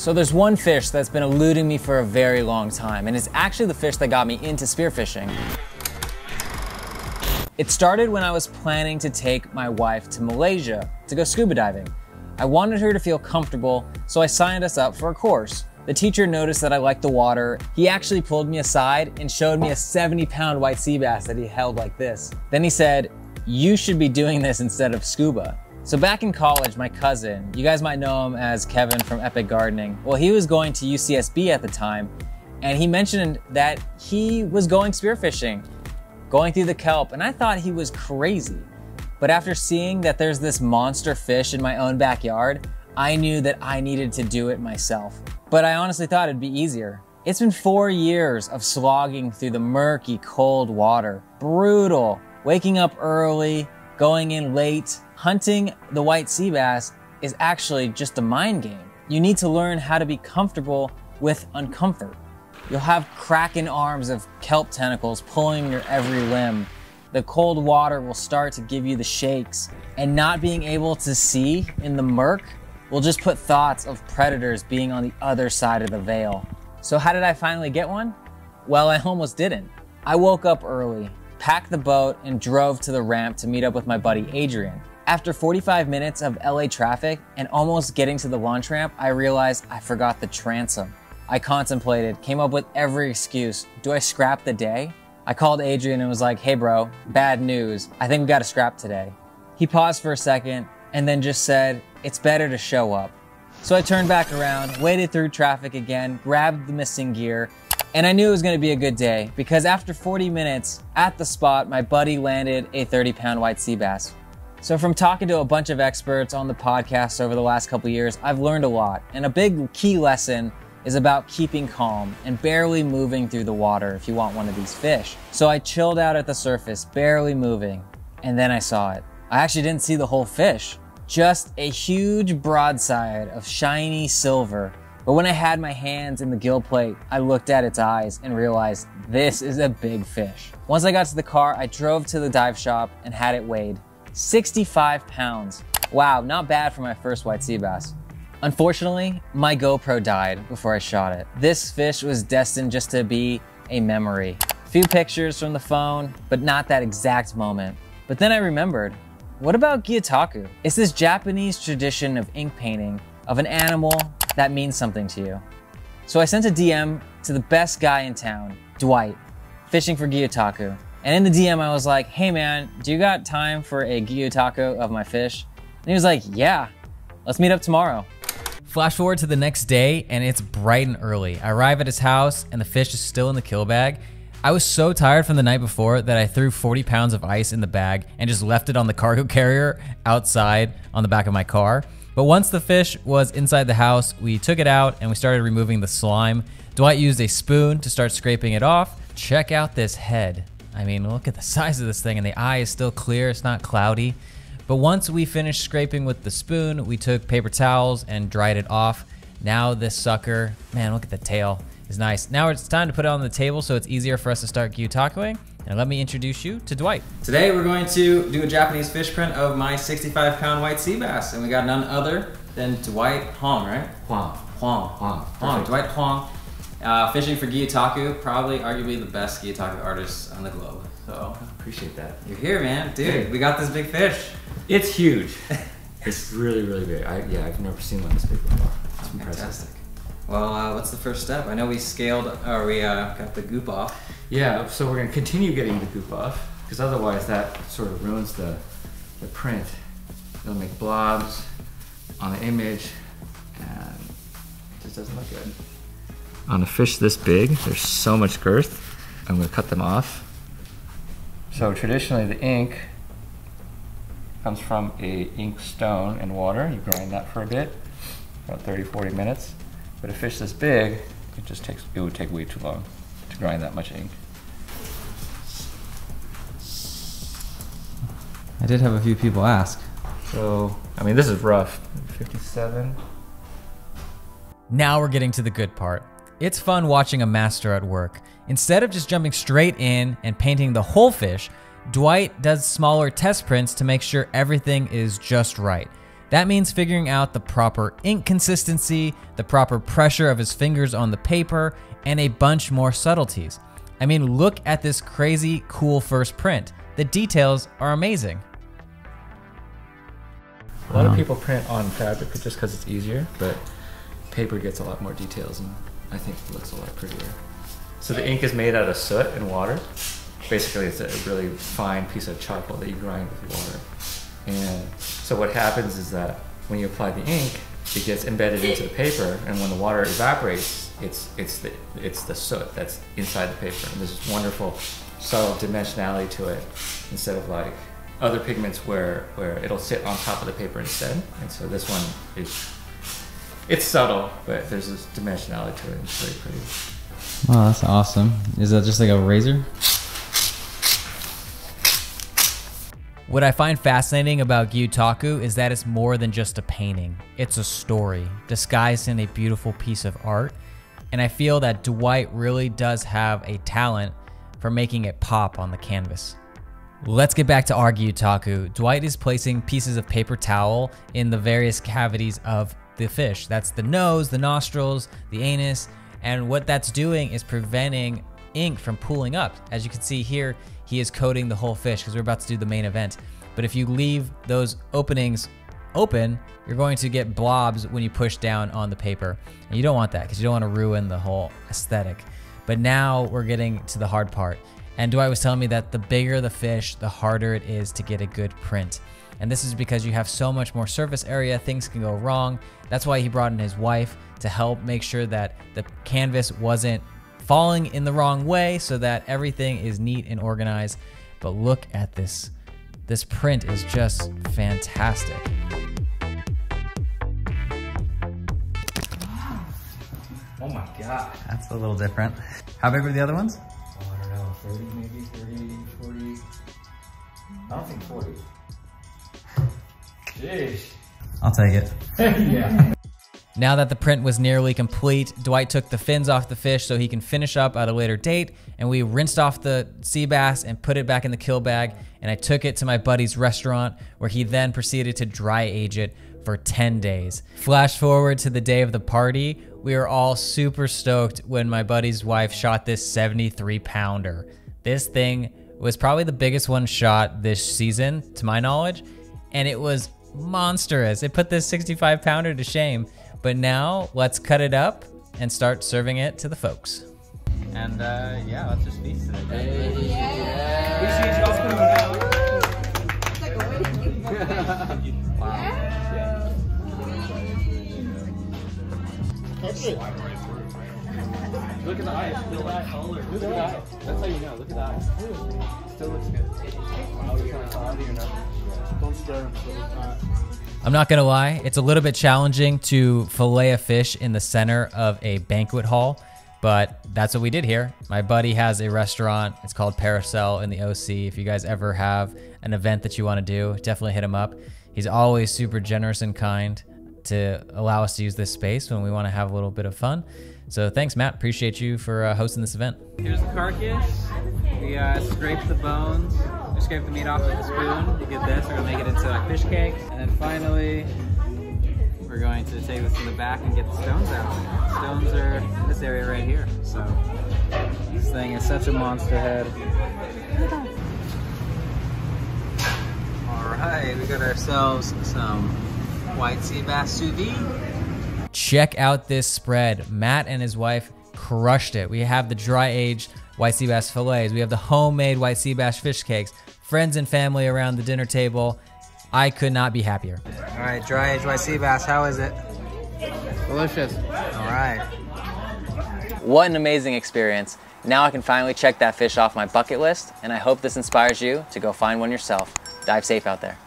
So there's one fish that's been eluding me for a very long time, and it's actually the fish that got me into spearfishing. It started when I was planning to take my wife to Malaysia to go scuba diving. I wanted her to feel comfortable, so I signed us up for a course. The teacher noticed that I liked the water. He actually pulled me aside and showed me a 70-pound white seabass that he held like this. Then he said, "You should be doing this instead of scuba." So back in college, my cousin, you guys might know him as Kevin from Epic Gardening. Well, he was going to UCSB at the time, and he mentioned that he was going spearfishing, going through the kelp, and I thought he was crazy. But after seeing that there's this monster fish in my own backyard, I knew that I needed to do it myself. But I honestly thought it'd be easier. It's been 4 years of slogging through the murky, cold water. Brutal. Waking up early, going in late. Hunting the white sea bass is actually just a mind game. You need to learn how to be comfortable with uncomfort. You'll have cracking arms of kelp tentacles pulling your every limb. The cold water will start to give you the shakes, and not being able to see in the murk will just put thoughts of predators being on the other side of the veil. So how did I finally get one? Well, I almost didn't. I woke up early, packed the boat, and drove to the ramp to meet up with my buddy Adrian. After 45 minutes of LA traffic and almost getting to the launch ramp, I realized I forgot the transom. I contemplated, came up with every excuse. Do I scrap the day? I called Adrian and was like, "Hey bro, bad news. I think we gotta scrap today." He paused for a second and then just said, "It's better to show up." So I turned back around, waded through traffic again, grabbed the missing gear, and I knew it was gonna be a good day because after 40 minutes at the spot, my buddy landed a 30-pound white sea bass. So from talking to a bunch of experts on the podcast over the last couple years, I've learned a lot. And a big key lesson is about keeping calm and barely moving through the water if you want one of these fish. So I chilled out at the surface, barely moving, and then I saw it. I actually didn't see the whole fish, just a huge broadside of shiny silver. But when I had my hands in the gill plate, I looked at its eyes and realized this is a big fish. Once I got to the car, I drove to the dive shop and had it weighed. 65 pounds. Wow, not bad for my first white sea bass. Unfortunately, my GoPro died before I shot it. This fish was destined just to be a memory. A few pictures from the phone, but not that exact moment. But then I remembered, what about Gyotaku? It's this Japanese tradition of ink painting of an animal that means something to you. So I sent a DM to the best guy in town, Dwight, fishing for Gyotaku. And in the DM, I was like, "Hey man, do you got time for a Gyotaku of my fish?" And he was like, "Yeah, let's meet up tomorrow." Flash forward to the next day and it's bright and early. I arrive at his house and the fish is still in the kill bag. I was so tired from the night before that I threw 40 pounds of ice in the bag and just left it on the cargo carrier outside on the back of my car. But once the fish was inside the house, we took it out and we started removing the slime. Dwight used a spoon to start scraping it off. Check out this head. I mean, look at the size of this thing, and the eye is still clear, it's not cloudy. But once we finished scraping with the spoon, we took paper towels and dried it off. Now this sucker, man, look at the tail, it's nice. Now it's time to put it on the table so it's easier for us to start Gyotakuing. And let me introduce you to Dwight. Today we're going to do a Japanese fish print of my 65-pound white sea bass, and we got none other than Dwight Huang, right? Huang. Dwight Huang. Fishing for Gyotaku, probably arguably the best Gyotaku artist on the globe. So appreciate that. You're here, man. Dude, hey. We got this big fish. It's huge. It's really, really big. Yeah, I've never seen one this big before. It's impressive. Fantastic. Well, what's the first step? I know we scaled, or we got the goop off. Yeah, so we're gonna continue getting the goop off, because otherwise that sort of ruins the print. It'll make blobs on the image, and it just doesn't look good. On a fish this big, there's so much girth. I'm gonna cut them off. So traditionally the ink comes from a ink stone in water. You grind that for a bit, about 30, 40 minutes. But a fish this big, it would take way too long to grind that much ink. I did have a few people ask. So, I mean, this is rough, 57. Now we're getting to the good part. It's fun watching a master at work. Instead of just jumping straight in and painting the whole fish, Dwight does smaller test prints to make sure everything is just right. That means figuring out the proper ink consistency, the proper pressure of his fingers on the paper, and a bunch more subtleties. I mean, look at this crazy cool first print. The details are amazing. A lot of people print on fabric just because it's easier, but paper gets a lot more details and I think it looks a lot prettier. So the ink is made out of soot and water. Basically, it's a really fine piece of charcoal that you grind with water. And so what happens is that when you apply the ink, it gets embedded into the paper, and when the water evaporates, it's the soot that's inside the paper. And there's this wonderful subtle dimensionality to it instead of like other pigments where it'll sit on top of the paper instead. And so this one is, it's subtle, but there's this dimensionality to it. And it's very pretty. Wow, that's awesome. Is that just like a razor? What I find fascinating about Gyotaku is that it's more than just a painting. It's a story disguised in a beautiful piece of art. And I feel that Dwight really does have a talent for making it pop on the canvas. Let's get back to our Gyotaku. Dwight is placing pieces of paper towel in the various cavities of the fish. That's the nose, the nostrils, the anus. And what that's doing is preventing ink from pooling up. As you can see here, he is coating the whole fish because we're about to do the main event. But if you leave those openings open, you're going to get blobs when you push down on the paper. And you don't want that because you don't want to ruin the whole aesthetic. But now we're getting to the hard part. And Dwight was telling me that the bigger the fish, the harder it is to get a good print. And this is because you have so much more surface area, things can go wrong. That's why he brought in his wife to help make sure that the canvas wasn't falling in the wrong way so that everything is neat and organized. But look at this. This print is just fantastic. Oh my God. That's a little different. How big were the other ones? Oh, I don't know, 30 maybe, 30, 40. I don't think 40. Jeez. I'll take it. Yeah. Now that the print was nearly complete, Dwight took the fins off the fish so he can finish up at a later date, and we rinsed off the sea bass and put it back in the kill bag, and I took it to my buddy's restaurant where he then proceeded to dry age it for 10 days. Flash forward to the day of the party, we were all super stoked when my buddy's wife shot this 73-pounder. This thing was probably the biggest one shot this season, to my knowledge, and it was monstrous. It put this 65-pounder to shame. But now let's cut it up and start serving it to the folks. And yeah, let's just feast today. Hey. Yeah. Wow. Look at the eyes, still that color. Look at the eyes. That's how you know. Look at the eyes. Still looks good. Don't stir them until it's hot. I'm not gonna lie, it's a little bit challenging to fillet a fish in the center of a banquet hall, but that's what we did here. My buddy has a restaurant, it's called Paracel in the OC. If you guys ever have an event that you wanna do, definitely hit him up. He's always super generous and kind to allow us to use this space when we wanna have a little bit of fun. So thanks, Matt, appreciate you for hosting this event. Here's the carcass, we scraped the bones. We scrape the meat off with a spoon. You get this, we're gonna make it into like fish cakes. And then finally, we're going to take this to the back and get the stones out. Stones are in this area right here. So this thing is such a monster head. All right, we got ourselves some white seabass sous vide. Check out this spread. Matt and his wife crushed it. We have the dry aged white sea bass fillets. We have the homemade white sea bass fish cakes. Friends and family around the dinner table. I could not be happier. All right, dry aged white sea bass. How is it? Delicious. All right. What an amazing experience. Now I can finally check that fish off my bucket list, and I hope this inspires you to go find one yourself. Dive safe out there.